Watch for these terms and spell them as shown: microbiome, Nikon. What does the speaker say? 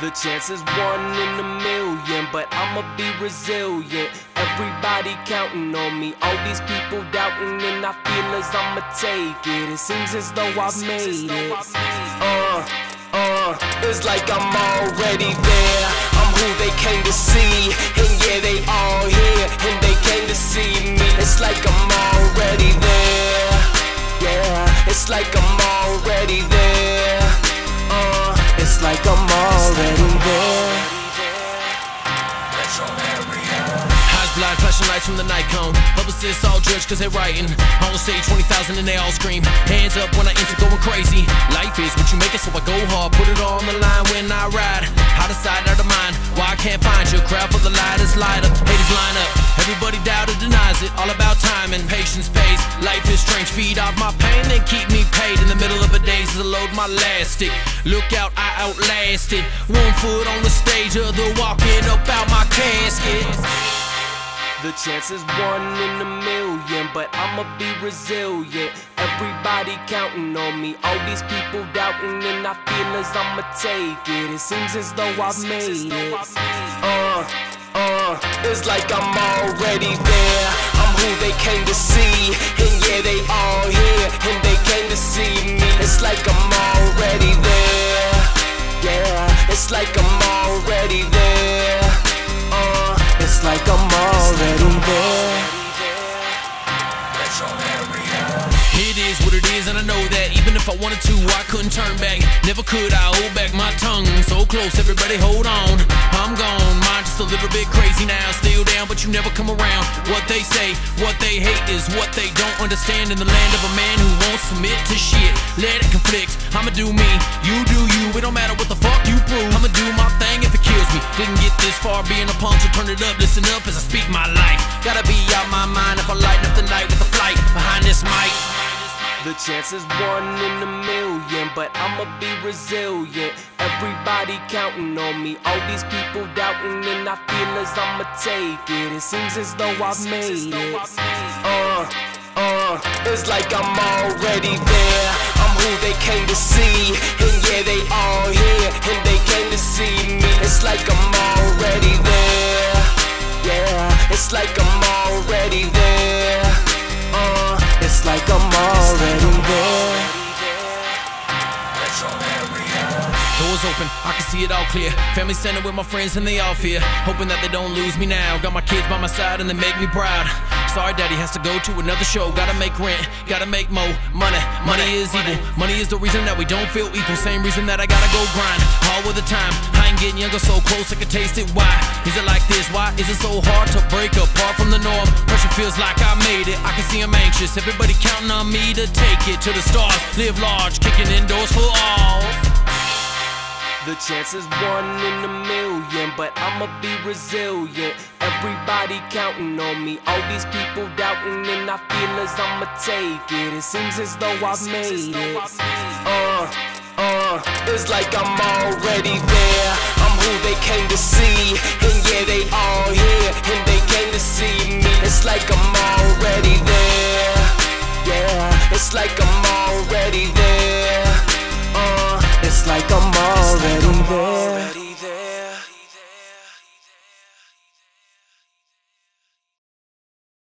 The chance is 1 in a million, but I'ma be resilient. Everybody counting on me, all these people doubting, and I feel as I'ma take it. It seems as though I've made it. It's like I'm already there. I'm who they came to see, and yeah, they all here, and they came to see me. It's like I'm already there. Yeah, it's like I'm already there. It's like I'm already there. High blood flashing lights from the Nikon. Publicists all judge cause they're writing. On the stage 20,000 and they all scream. Hands up when I enter, going crazy. Life is what you make it, so I go hard. Put it all on the line when I ride. Out of sight, out of mind. Why I can't find you? Crowd for the light is light up. Haters line up. Everybody doubts it, denies it. All about time and patience pays. Life is strange. Feed off my pain and keep me paid. In the middle of a day to load my last stick. Look out, I outlasted. One foot on the stage, other walking up out my casket. The chance is 1 in a million, but I'ma be resilient. Everybody counting on me, all these people doubting, and I feel as I'ma take it. It seems as though I've made it. It's like I'm already there. I'm who they came to see, and yeah, they all here, and they came to see me. It's like I'm already there. It's like I'm already there. It's like I'm already there. It is what it is, and I know that. Even if I wanted to, I couldn't turn back. Never could I hold back my tongue. So close, everybody hold on. I'm gone, mind just a little bit crazy now. Still down, but you never come around. What they say, what they hate is what they don't understand. In the land of a man who won't submit to shit. Let it conflict, I'ma do me, you do you. It don't matter what the fuck you prove. I'ma do my thing if it kills me. Didn't get this far being a punk, so turn it up, listen up as I speak my life. Gotta be out my mind if I light up the night with a flight behind this mic. The chance is 1 in a million, but I'ma be resilient. Everybody counting on me, all these people doubting, and I feel as I'ma take it. It seems as though I've made it. It's like I'm already there. I'm who they came to see, and yeah, they all here, and they came to see me. It's like I'm already there. Yeah, it's like I'm already there. It's like I'm already there. Doors open, I can see it all clear. Family center with my friends and they all fear. Hoping that they don't lose me now. Got my kids by my side and they make me proud. Sorry daddy has to go to another show. Gotta make rent, gotta make more money. Money is evil, money is the reason that we don't feel equal. Same reason that I gotta go grind all of the time. I ain't getting younger, so close I can taste it. Why is it like this? Why is it so hard to break apart from the norm? Pressure feels like I made it. I can see I'm anxious. Everybody counting on me to take it to the stars. Live large, kicking indoors for all. The chance is 1 in a million, but I'ma be resilient. Everybody counting on me, all these people doubting, and I feel as I'ma take it. It seems as though I've made it. It's like I'm already there. I'm who they came to see, and yeah, they all here, and they came to see me. It's like I'm already there. Yeah, it's like I'm